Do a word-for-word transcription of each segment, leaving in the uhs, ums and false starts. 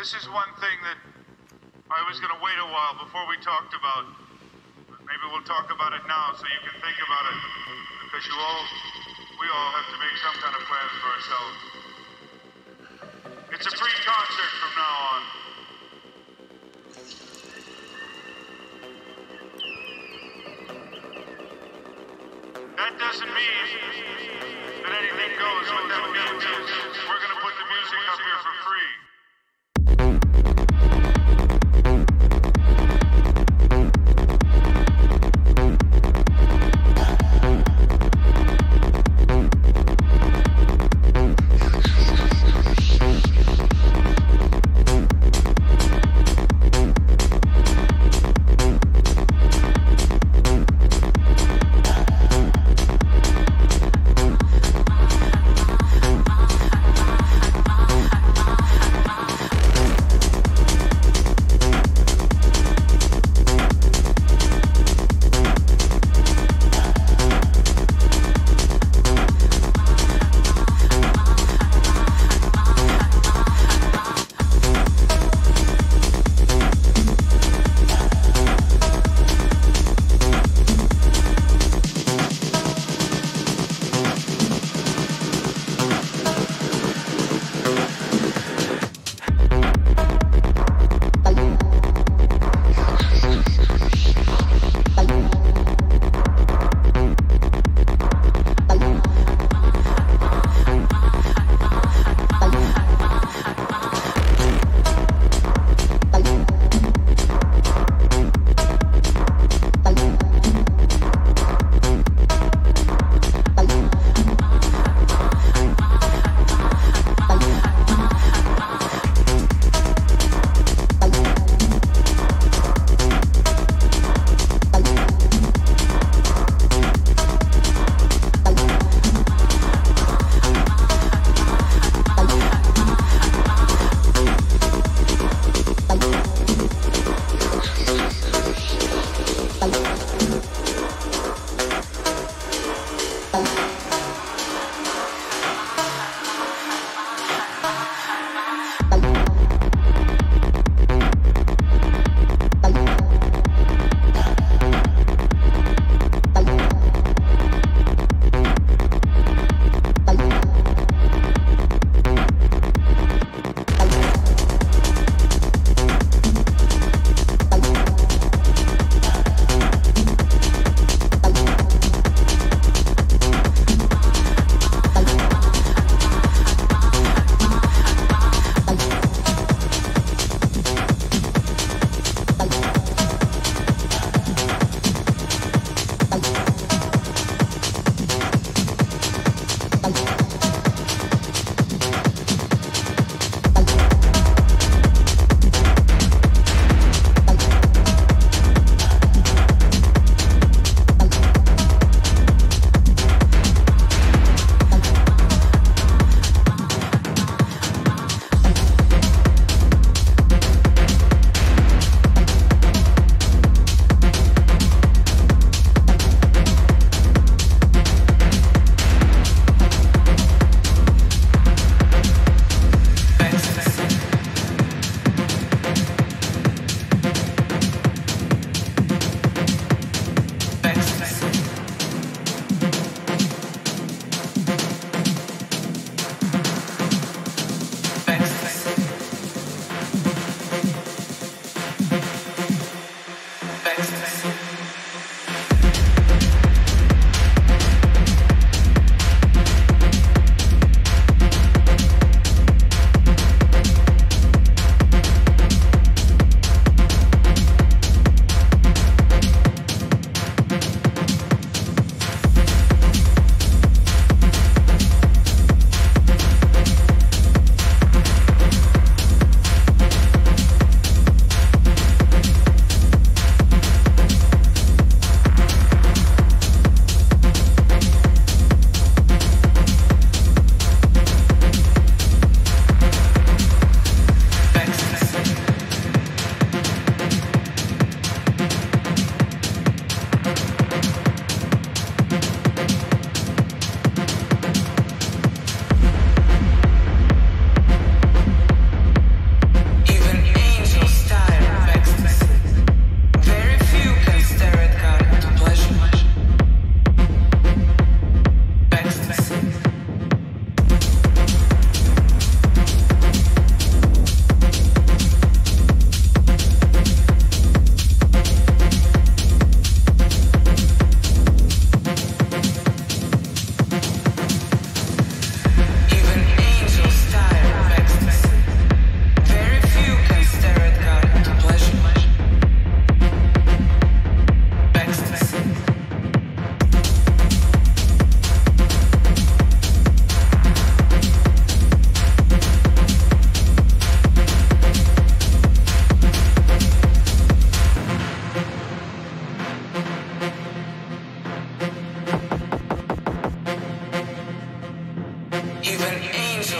this is one thing that I was going to wait a while before we talked about. Maybe we'll talk about it now so you can think about it, because you all, we all have to make some kind of plans for ourselves. It's a free concert from now on. That doesn't mean that anything goes with that music. We're going to put the music up here for free.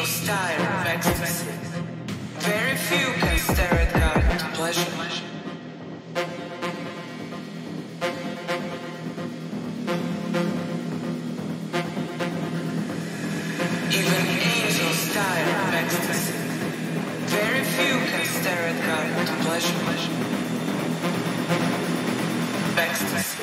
unusual style of ecstasy. Very few can stare at God with pleasure. Even angel style of ecstasy. Very few can stare at God with pleasure. Ecstasy.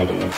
That's Thank you.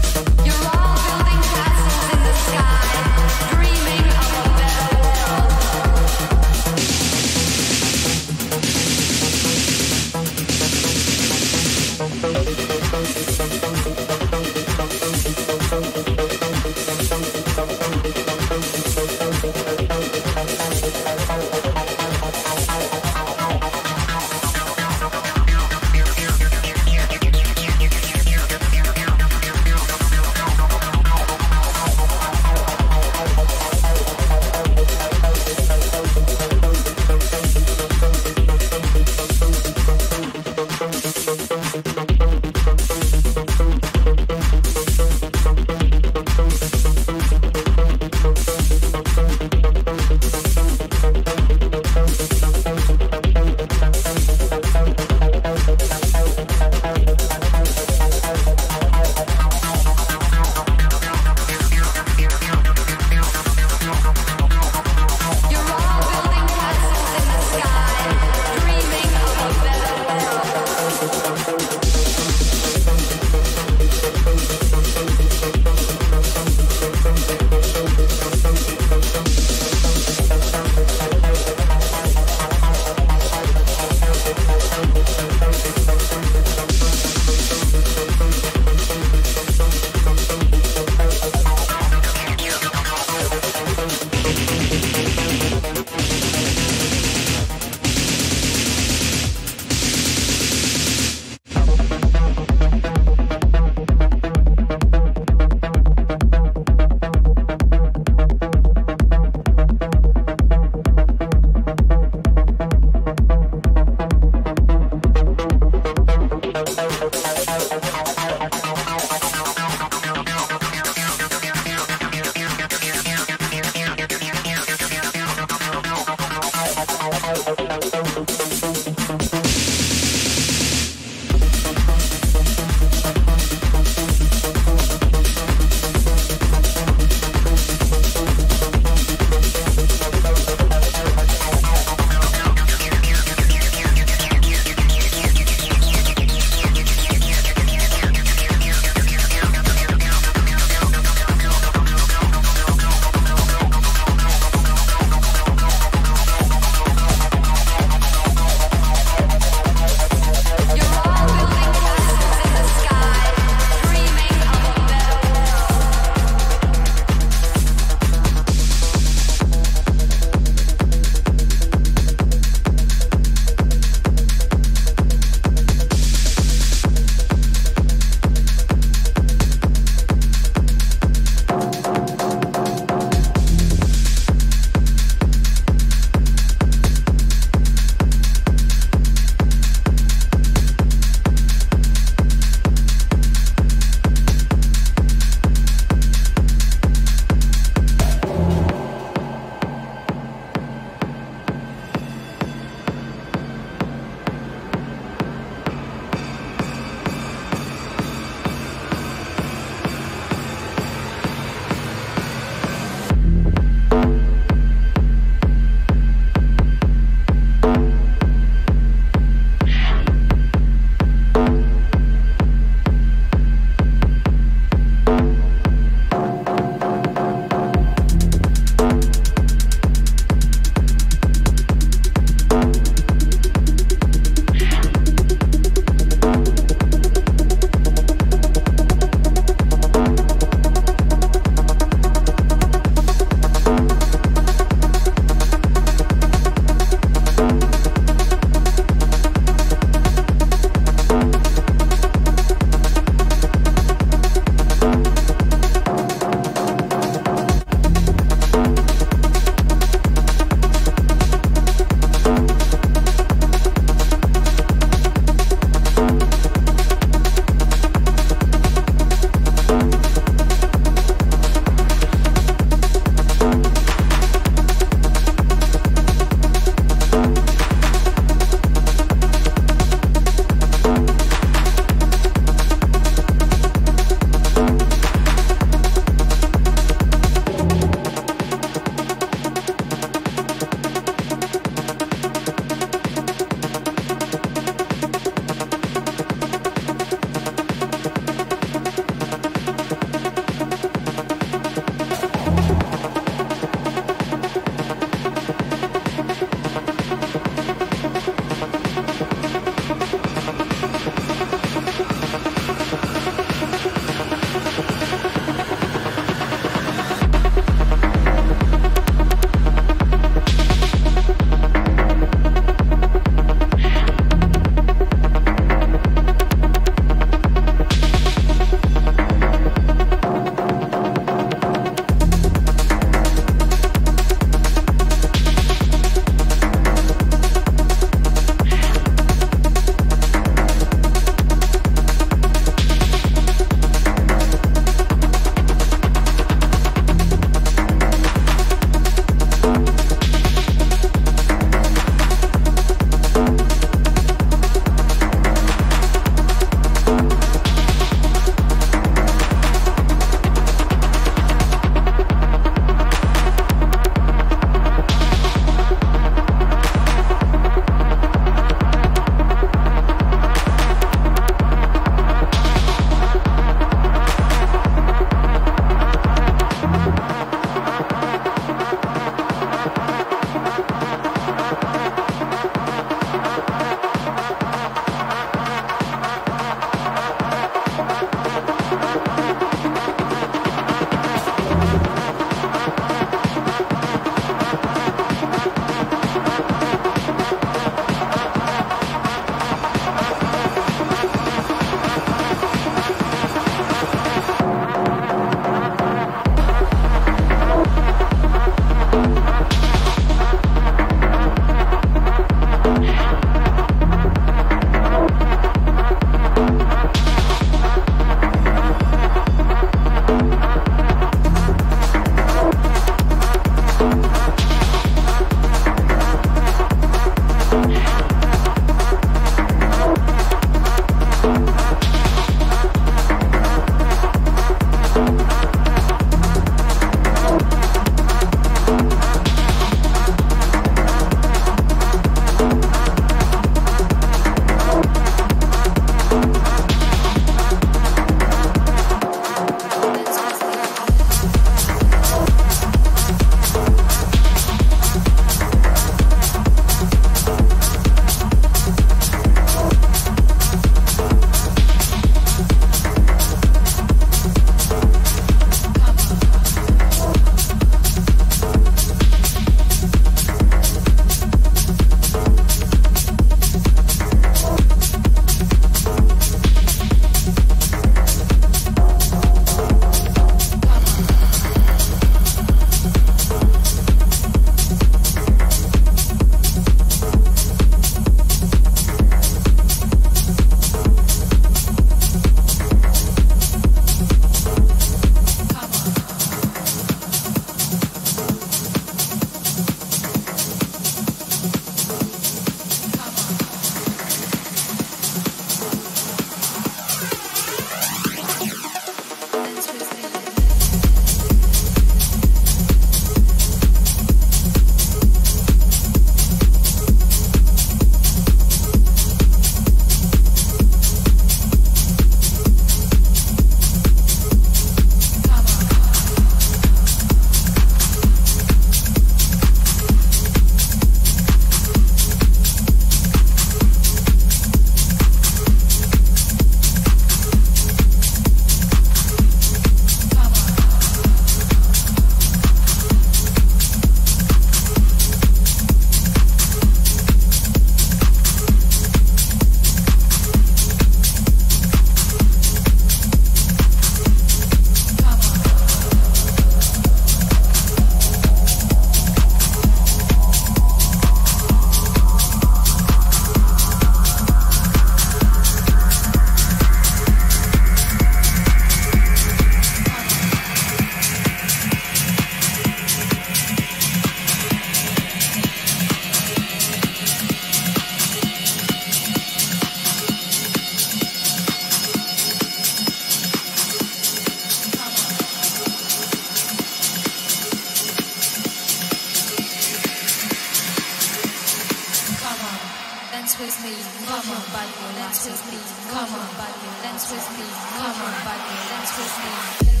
dance with me, come on, buddy, dance with me, come on, buddy, dance with me, come on, buddy, dance with me.